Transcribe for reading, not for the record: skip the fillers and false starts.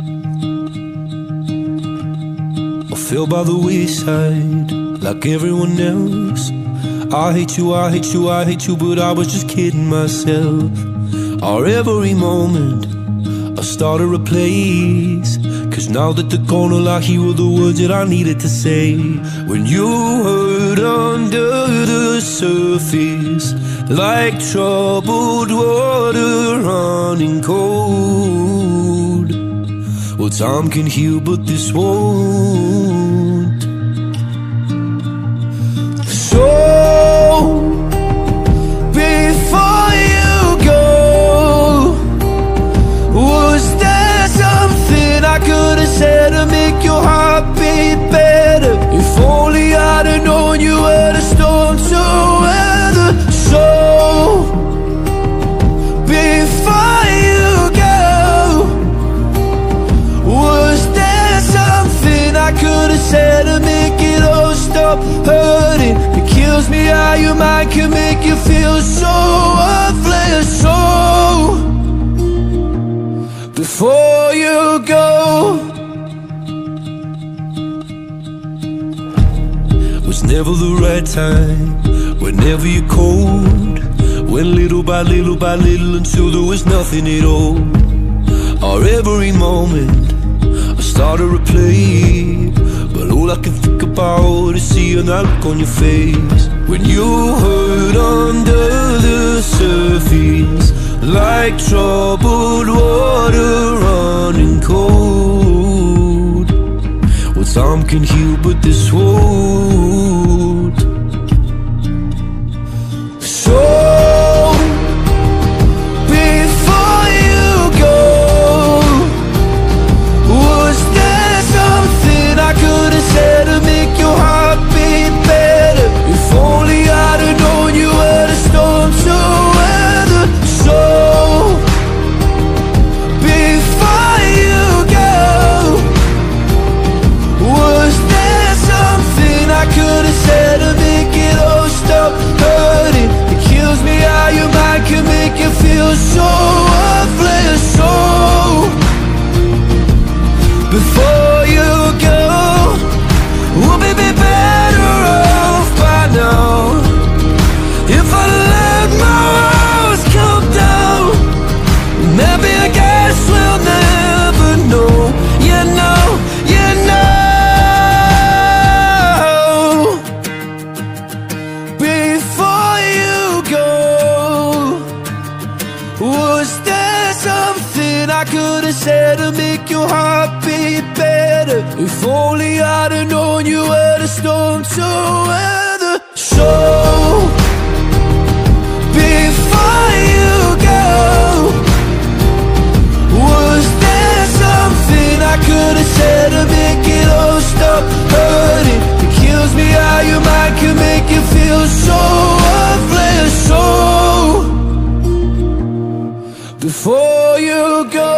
I fell by the wayside like everyone else. I hate you, I hate you, I hate you, but I was just kidding myself. Or every moment I started a place, 'cause now that they're gone, all I hear were the words that I needed to say. When you hurt under the surface, like troubled water running cold, well, time can heal, but this won't. So, before you go, was there something I could have said to make your heart beat better? If only I'd have known you were the storm to weather. So, before you go, was there something I could have said to make it all stop hurting? It kills me how your mind can make you feel so worthless. So, before you go, it was never the right time, whenever you're cold. Went little by little by little until there was nothing at all. Or every moment I started to replay, but all I can think about is seeing that look on your face. When you hurt under the surface, like troubled water running cold, well, time can heal, but this won't. So, so worthless. So, before you go, would we be better off by now if I let my walls come down? Maybe I guess we'll never know. You know, you know. Before you go, was there something I could have said to make your heart beat better? If only I'd have known you were the storm to weather. So, before you go, was there something I could have said to make it all stop hurting? It kills me how your mind can make you feel so worthless. So, before you go.